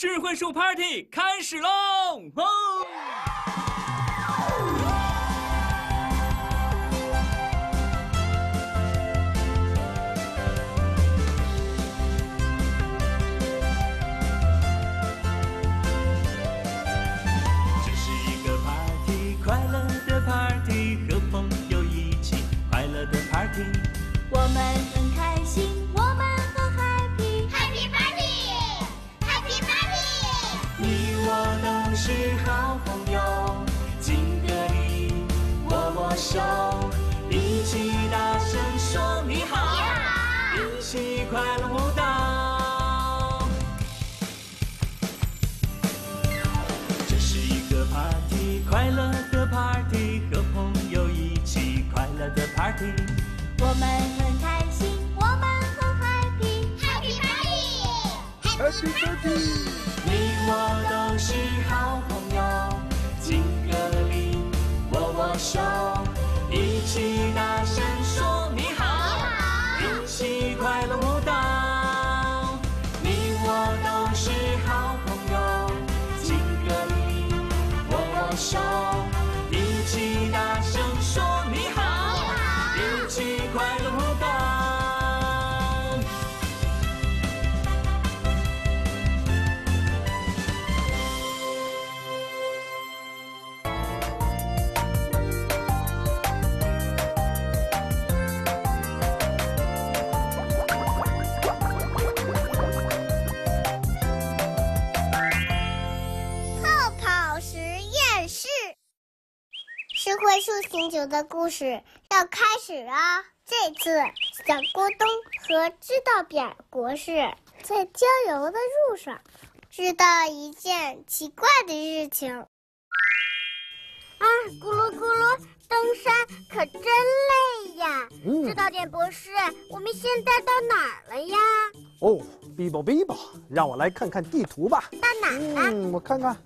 智慧树 Party 开始喽！哦 我们很开心，我们很 happy，happy party，happy party。你我都是好朋友，近隔离，握握手，一起大声说你好，一起快乐舞蹈。这是一个 party， 快乐的 party， 和朋友一起快乐的 party。 我们很开心，我们很 happy，happy party，happy party。你我都是好朋友，近隔离，握握手，一起大声说你好，一起快乐舞蹈。你我都是好朋友，近隔离，握握手，一起大声说你好。 快乐舞蹈。泡泡实验室，智慧树醒酒的故事要开始啊！ 这次，小咕咚和知道扁博士在郊游的路上，知道了一件奇怪的事情。啊，咕噜咕噜，登山可真累呀！知道扁博士，我们现在到哪儿了呀？哦，比宝比宝，让我来看看地图吧。到哪儿了？我看看。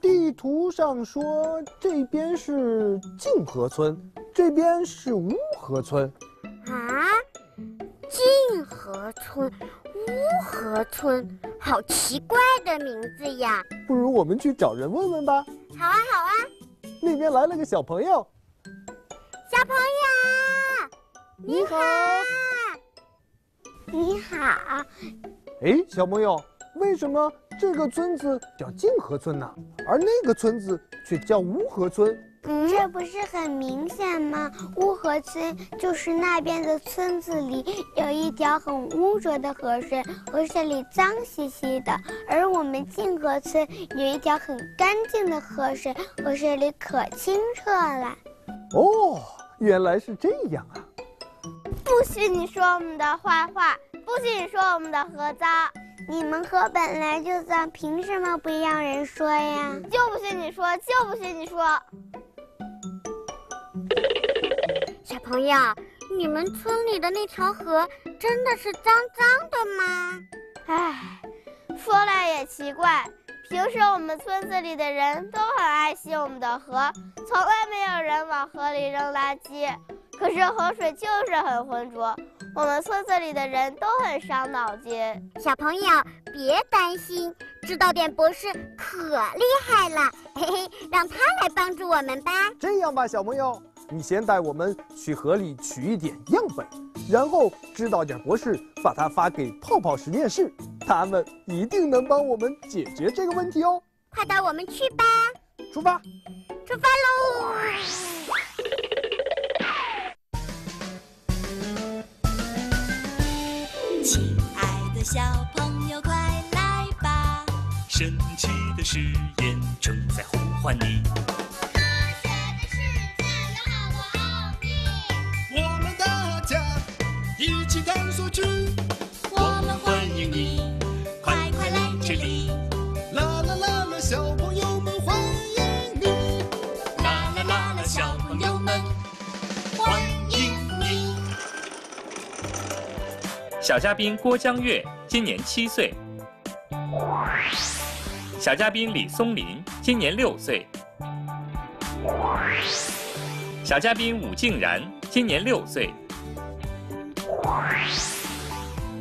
地图上说这边是静河村，这边是乌河村。啊，静河村、乌河村，好奇怪的名字呀！不如我们去找人问问吧。好啊，好啊。那边来了个小朋友。小朋友，你好。你好。哎，小朋友。 为什么这个村子叫静河村呢？而那个村子却叫乌河村？这不是很明显吗？乌河村就是那边的村子里有一条很污浊的河水，河水里脏兮兮的；而我们静河村有一条很干净的河水，河水里可清澈了。哦，原来是这样啊！不许你说我们的坏话，不许你说我们的河脏。 你们河本来就脏，凭什么不让人说呀？就不许你说，就不许你说！小朋友，你们村里的那条河真的是脏脏的吗？唉，说来也奇怪，平时我们村子里的人都很爱惜我们的河，从来没有人往河里扔垃圾。可是河水就是很浑浊。 我们村子里的人都很伤脑筋，小朋友别担心，知道扁博士可厉害了，嘿嘿，让他来帮助我们吧。这样吧，小朋友，你先带我们去河里取一点样本，然后知道扁博士把它发给泡泡实验室，他们一定能帮我们解决这个问题哦。快带我们去吧！出发！出发喽！ 亲爱的小朋友，快来吧！神奇的实验正在呼唤你。科学的世界有好多奥秘，我们大家一起探索去。我们欢迎你，快快来这里！啦啦啦啦，小朋友们欢迎你！啦啦啦啦，小朋友们欢迎你。 小嘉宾郭江月今年7岁，小嘉宾李松林今年6岁，小嘉宾武静然今年6岁，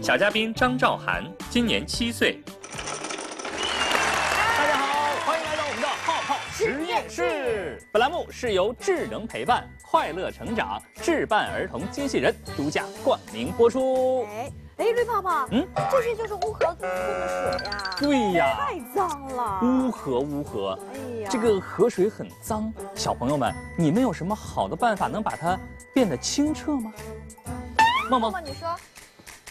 小嘉宾张兆涵今年7岁，本栏目是由智能陪伴、快乐成长、智伴儿童机器人独家冠名播出。哎，绿泡泡，这些就是乌河沟的水呀！对呀，太脏了！乌河，哎呀，这个河水很脏。小朋友们，你们有什么好的办法能把它变得清澈吗？梦梦，你说，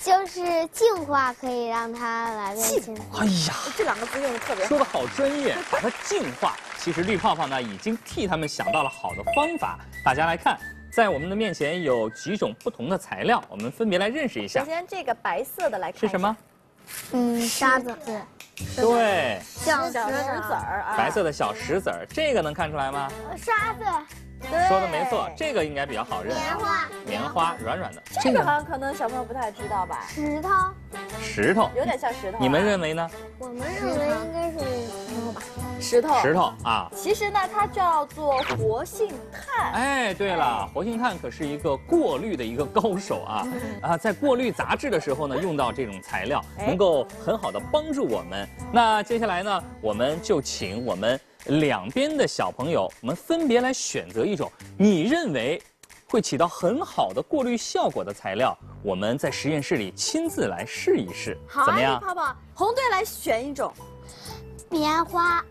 就是净化可以让它来变清澈。哎呀，这两个字用的特别好，说的好专业，把它净化。其实绿泡泡呢，已经替他们想到了好的方法，大家来看。 在我们的面前有几种不同的材料，我们分别来认识一下。首先，这个白色的来看是什么？沙子。对，小石子儿啊。白色的小石子儿，这个能看出来吗？沙子。对，说的没错，这个应该比较好认。棉花，软软的。这个好像可能小朋友不太知道吧？石头，有点像石头。你们认为呢？我们认为应该是。 石头啊，其实呢，它叫做活性炭。哎，对了，活性炭可是一个过滤的一个高手啊！在过滤杂质的时候呢，用到这种材料，能够很好的帮助我们。那接下来呢，我们就请我们两边的小朋友，我们分别来选择一种你认为会起到很好的过滤效果的材料，我们在实验室里亲自来试一试，怎么样？好，泡泡，红队来选一种。 棉花，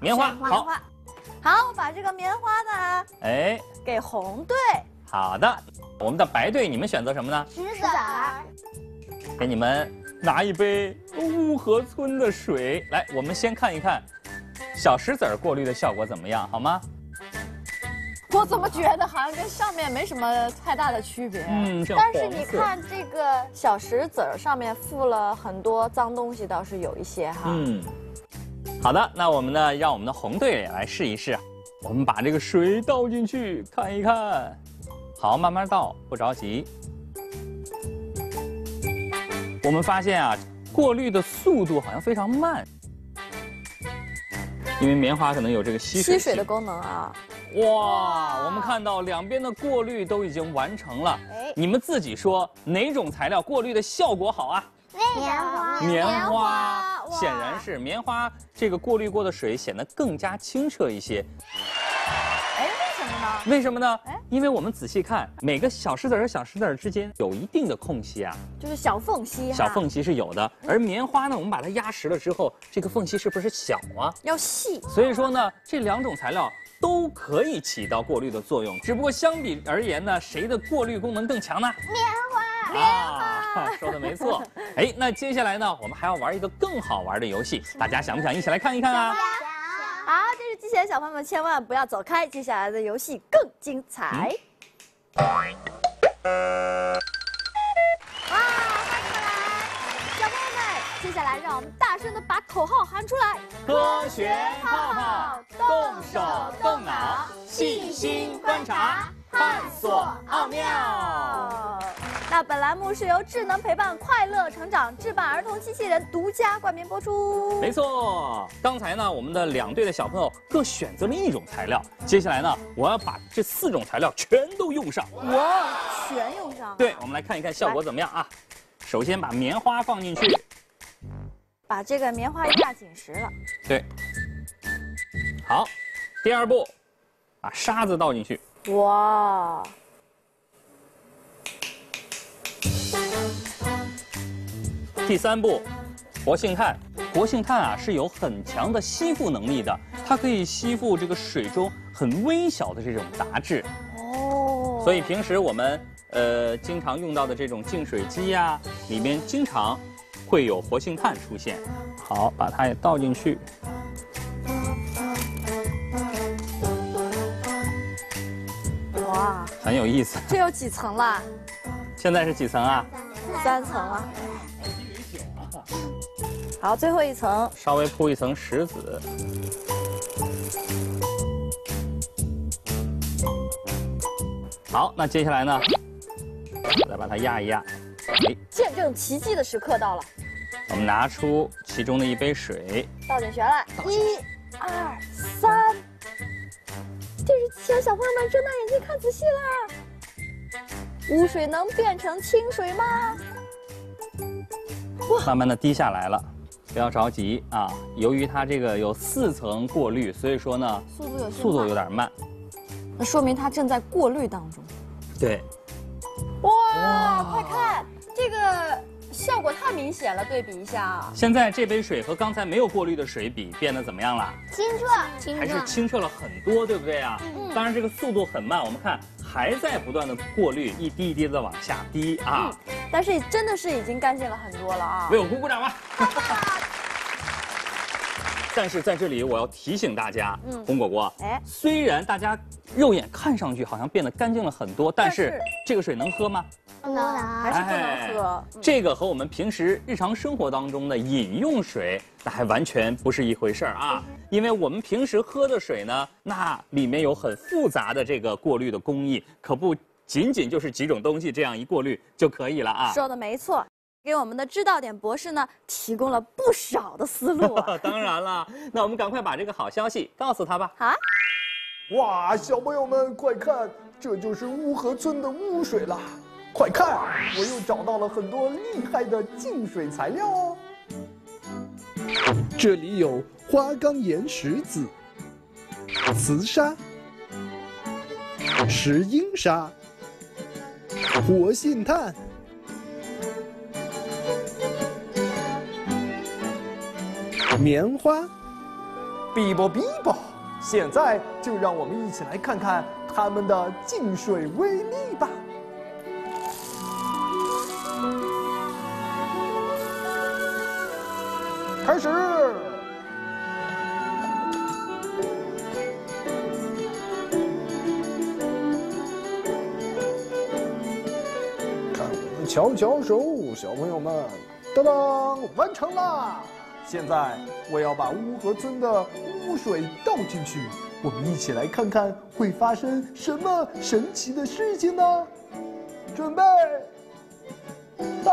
好，把这个棉花呢，哎，给红队。好的，我们的白队，你们选择什么呢？石子儿。给你们拿一杯乌河村的水，来，我们先看一看小石子儿过滤的效果怎么样，好吗？我怎么觉得好像跟上面没什么太大的区别？但是你看这个小石子儿上面附了很多脏东西，倒是有一些哈。好的，那我们呢，让我们的红队也来试一试。我们把这个水倒进去，看一看。好，慢慢倒，不着急。我们发现啊，过滤的速度好像非常慢，因为棉花可能有这个吸水的功能啊。哇，我们看到两边的过滤都已经完成了。你们自己说哪种材料过滤的效果好啊？棉花。 显然是棉花，这个过滤过的水显得更加清澈一些。哎，为什么呢？哎，因为我们仔细看，每个小石子儿和小石子儿之间有一定的空隙啊，就是小缝隙。小缝隙是有的，而棉花呢，我们把它压实了之后，这个缝隙是不是小啊？要细。所以说呢，这两种材料都可以起到过滤的作用，只不过相比而言呢，谁的过滤功能更强呢？棉花。说的没错。 哎，那接下来呢，我们还要玩一个更好玩的游戏，大家想不想一起来看一看啊？好，这是机器人小朋友们千万不要走开，接下来的游戏更精彩。哇，欢迎回来，小朋友们！接下来让我们大声的把口号喊出来：科学泡泡，动手动脑，细心观察，探索奥妙。 那本栏目是由智能陪伴、快乐成长、智伴儿童机器人独家冠名播出。没错，刚才呢，我们的两队的小朋友各选择了一种材料。接下来呢，我要把这四种材料全都用上。哇，全用上！对，我们来看一看效果怎么样啊？首先把棉花放进去，把这个棉花压紧实了。对。好，第二步，把沙子倒进去。哇。 第三步，活性炭啊是有很强的吸附能力的，它可以吸附这个水中很微小的这种杂质。哦。所以平时我们经常用到的这种净水机呀，里面经常会有活性炭出现。好，把它也倒进去。哇，很有意思。这有几层了？现在是几层啊？3层了。 好，最后一层，稍微铺一层石子。好，那接下来呢，再把它压一压。哎，见证奇迹的时刻到了。我们拿出其中的一杯水，倒进去了。1、2、3。这是机器人小朋友们睁大眼睛看仔细啦。污水能变成清水吗？慢慢的滴下来了。 不要着急啊！由于它这个有4层过滤，所以说呢，速度有点慢。那说明它正在过滤当中。对。哇，快看这个效果太明显了，对比一下啊。现在这杯水和刚才没有过滤的水比，变得怎么样了？清澈，还是清澈了很多，对不对啊？嗯。当然这个速度很慢，我们看。 还在不断的过滤，一滴一滴的往下滴啊！但是真的是已经干净了很多了啊！为我鼓掌吧！但是在这里我要提醒大家，红果果，哎，虽然大家肉眼看上去好像变得干净了很多，但是这个水能喝吗？不能，还是不能喝。这个和我们平时日常生活当中的饮用水，那还完全不是一回事儿啊！ 因为我们平时喝的水呢，那里面有很复杂的这个过滤的工艺，可不仅仅就是几种东西这样一过滤就可以了啊。说的没错，给我们的知道点博士呢提供了不少的思路啊。当然了，那我们赶快把这个好消息告诉他吧。啊！哇，小朋友们快看，这就是乌河村的污水了！快看，我又找到了很多厉害的净水材料哦。这里有。 花岗岩石子、瓷沙、石英砂、活性炭。棉花。比伯比伯，现在就让我们一起来看看它们的净水威力吧。 开始。 瞧瞧手，小朋友们，当当，完成啦！现在我要把乌河村的污水倒进去，我们一起来看看会发生什么神奇的事情呢？准备，倒！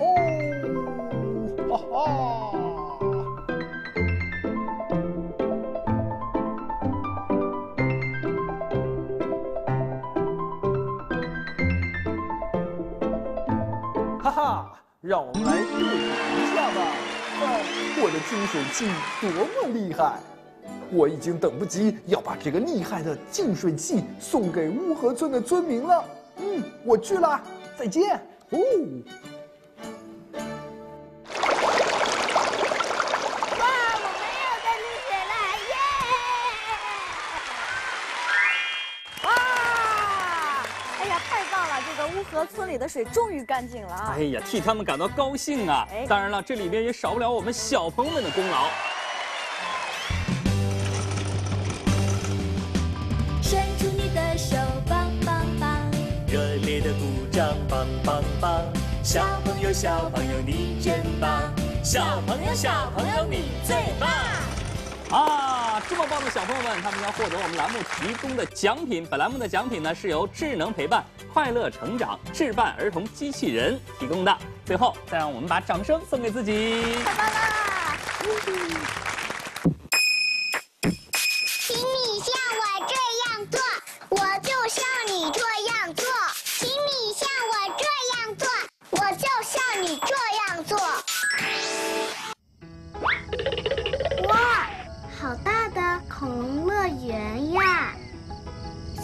哦，哈哈！ 让我们来对比一下吧！啊，我的净水器多么厉害！我已经等不及要把这个厉害的净水器送给乌河村的村民了。嗯，我去了，再见。哦，哇，我们又干净水了，耶！哇，哎呀，太棒了！这个乌河村里的水终于干净了啊！哎呀，替他们感到高兴啊！当然了，这里面也少不了我们小朋友们的功劳。伸出你的手，棒棒棒！热烈的鼓掌，棒棒棒！小朋友，小朋友，你真棒！小朋友，小朋友，你最棒！啊！ 这么棒的小朋友们，他们将获得我们栏目提供的奖品。本栏目的奖品呢，是由智能陪伴快乐成长智伴儿童机器人提供的。最后，再让我们把掌声送给自己。太棒啦！请你像我这样做，我就像你这样做。请你像我这样做，我就像你这样做。 好大的恐龙乐园呀！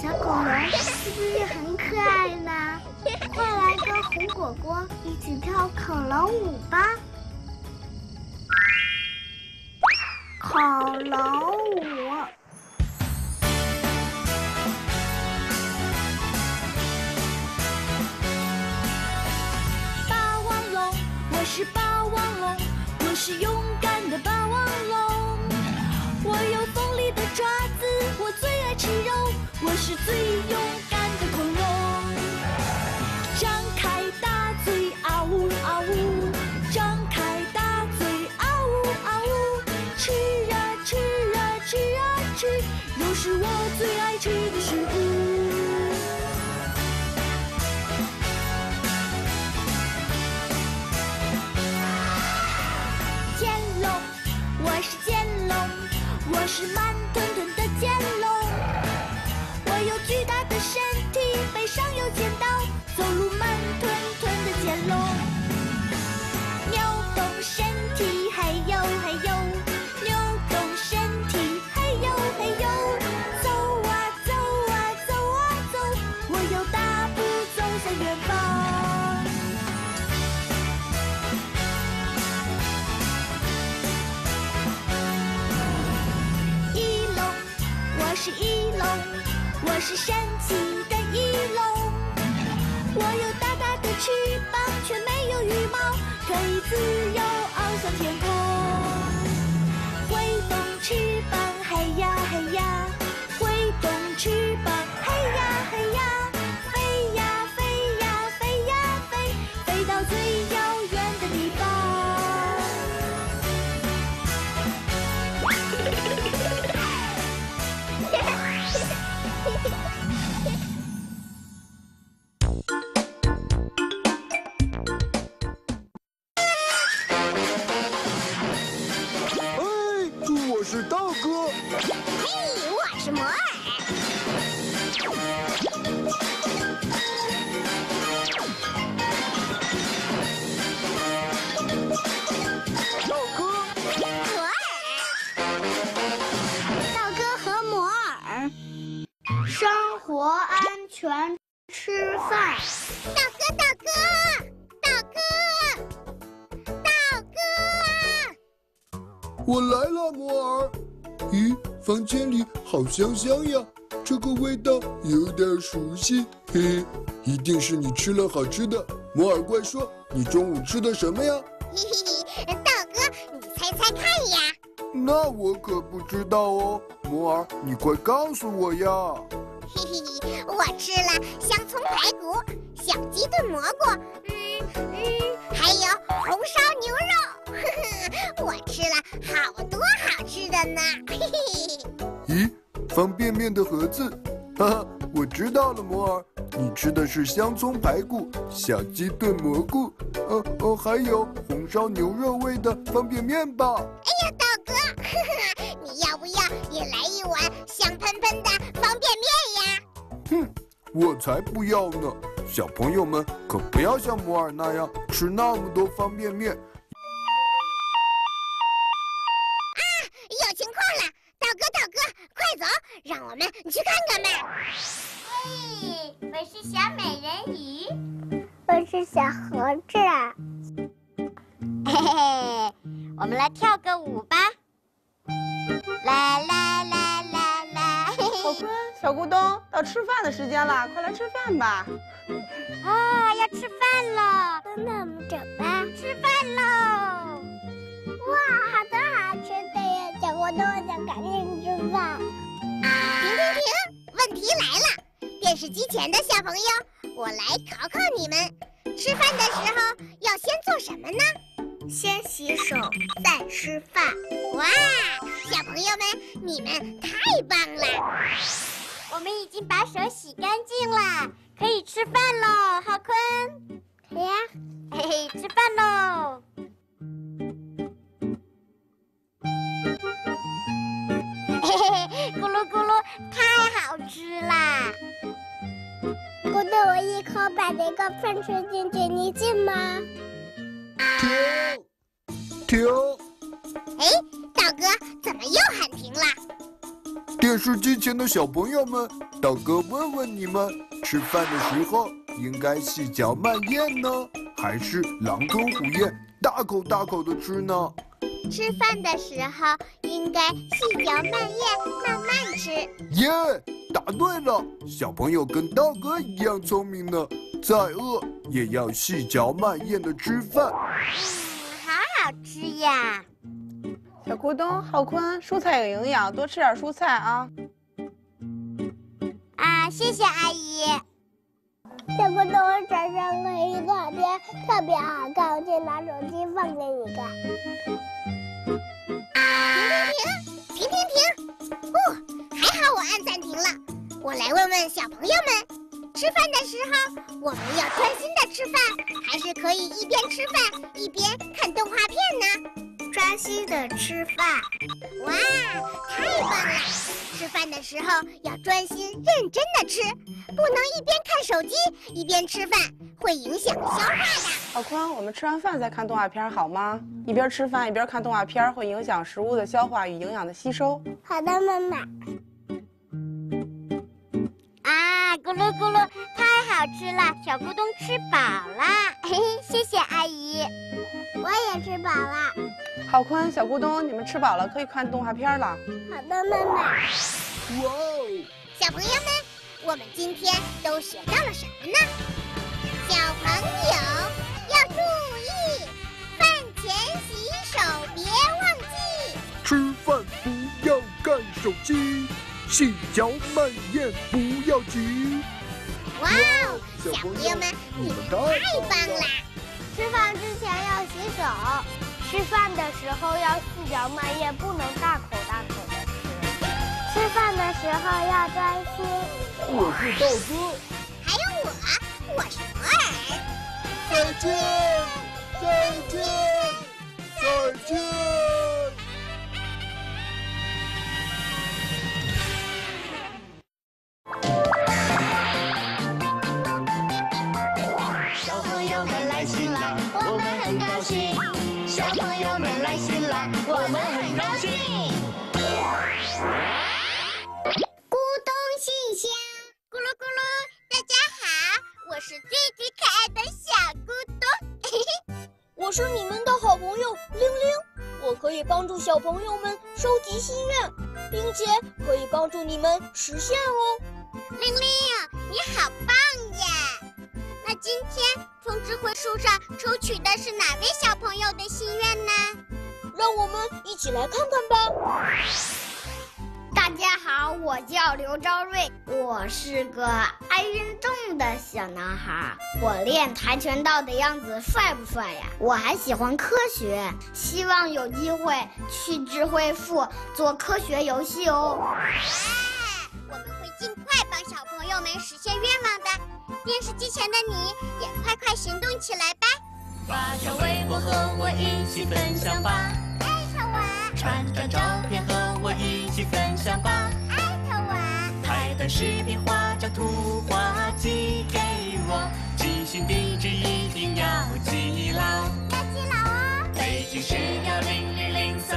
小恐龙是不是很可爱呢？快来跟红果果一起跳恐龙舞吧！恐龙舞。霸王龙，我是霸王龙，我是勇敢的霸王龙。 我有锋利的爪子，我最爱吃肉，我是最勇敢的恐龙。张开大嘴，啊呜啊呜，张开大嘴，啊呜啊呜，吃啊吃啊吃啊吃，肉是我最爱吃的食物。剑龙，我是剑龙。 我是慢吞吞的剑龙，我有巨大的身体，背上有尖刀，走路慢吞吞的剑龙，扭动身体，嘿呦嘿呦，扭动身体，嘿呦嘿呦，走啊是神奇的翼龙，我有大大的翅膀，却没有羽毛，可以自由翱翔天空。挥动翅膀，嘿呀嘿呀，挥动翅膀，嘿呀嘿呀，飞呀飞呀飞呀飞，飞到最遥远的地方。 是道哥，嘿，我是摩尔。道哥，摩尔，道哥和摩尔，生活安全，吃饭。道哥，道哥，道哥，道哥，我来了，摩尔。 咦，房间里好香香呀！这个味道有点熟悉，嘿，一定是你吃了好吃的。摩尔怪说，你中午吃的什么呀？嘿嘿嘿，道哥，你猜猜看呀？那我可不知道哦，摩尔，你快告诉我呀！嘿嘿嘿，我吃了香葱排骨、小鸡炖蘑菇，还有红烧牛肉。 我吃了好多好吃的呢，嘿嘿。咦，方便面的盒子，哈哈，我知道了，摩尔，你吃的是香葱排骨、小鸡炖蘑菇，还有红烧牛肉味的方便面吧？哎呀，道哥，呵呵，你要不要也来一碗香喷喷的方便面呀？哼，我才不要呢！小朋友们可不要像摩尔那样吃那么多方便面。 让我们去看看吧。嘿，我是小美人鱼，我是小猴子。嘿嘿，我们来跳个舞吧！啦啦啦啦啦！小坤，小咕咚，到吃饭的时间了，快来吃饭吧！啊，要吃饭了！那我们走吧，吃饭喽！哇，好多好吃的呀！小咕咚，我想赶紧吃饭。 停！问题来了，电视机前的小朋友，我来考考你们：吃饭的时候要先做什么呢？先洗手，再吃饭。哇，小朋友们，你们太棒了！我们已经把手洗干净了，可以吃饭喽，浩坤。可以啊，嘿嘿，吃饭喽。 咕噜咕噜，太好吃啦！咕咚，我一口把那个饭吃进去，你信吗？停！哎，道哥，怎么又喊停了？电视机前的小朋友们，道哥问问你们：吃饭的时候应该细嚼慢咽呢，还是狼吞虎咽、大口大口的吃呢？ 吃饭的时候应该细嚼慢咽，慢慢吃。耶， 答对了！小朋友跟道哥一样聪明呢。再饿也要细嚼慢咽的吃饭。好好吃呀！小咕咚，浩坤，蔬菜有营养，多吃点蔬菜啊。啊，谢谢阿姨。小咕咚，我早上看预告片，特别好看，我就拿手机放给你看。 停！哦，还好我按暂停了。我来问问小朋友们，吃饭的时候我们要专心的吃饭，还是可以一边吃饭一边看动画片呢？专心的吃饭。哇，太棒了！吃饭的时候要专心认真的吃，不能一边看手机一边吃饭，会影响消化的。小坤，我们吃完饭再看动画片好吗？ 一边吃饭一边看动画片，会影响食物的消化与营养的吸收。好的，妈妈。啊，咕噜咕噜，太好吃了！小咕咚吃饱啦，嘿嘿，谢谢阿姨。我也吃饱啦。浩坤，小咕咚，你们吃饱了可以看动画片了。好的，妈妈。哇哦！小朋友们，我们今天都学到了什么呢？小朋友要注意，饭前洗手别忘记。吃饭不要看手机，细嚼慢咽不要急。哇哦，小朋友们，你们太棒了！吃饭之前要洗手，吃饭的时候要细嚼慢咽，不能大口大口的吃。吃饭的时候要专心。我是道哥。 我是摩尔，再见，再见，再见。小朋友们来信啦，我们很高兴。小朋友们来信啦，我们很高兴。咕咚信箱，咕噜咕噜。 我是最最可爱的小咕咚，我是你们的好朋友玲玲，我可以帮助小朋友们收集心愿，并且可以帮助你们实现哦。玲玲，你好棒呀！那今天从智慧树上抽取的是哪位小朋友的心愿呢？让我们一起来看看吧。大家好，我叫刘昭瑞，我是个爱运动。 的小男孩，我练跆拳道的样子帅不帅呀？我还喜欢科学，希望有机会去智慧树做科学游戏哦。我们会尽快帮小朋友们实现愿望的。电视机前的你也快快行动起来吧！发条微博和我一起分享吧，艾特我；传张照片和我一起分享吧，艾特我；拍段视频画张图画。 寄给我，寄信地址一定要记牢，要记牢哦。北京市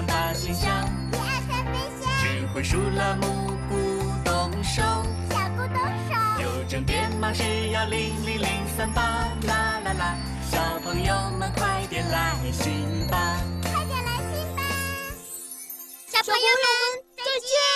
100038信箱，123分享。智慧树栏目咕咚手，小咕咚手。邮政编码是100038，啦啦啦。小朋友们快点来信吧，快点来信吧。小朋友们再见。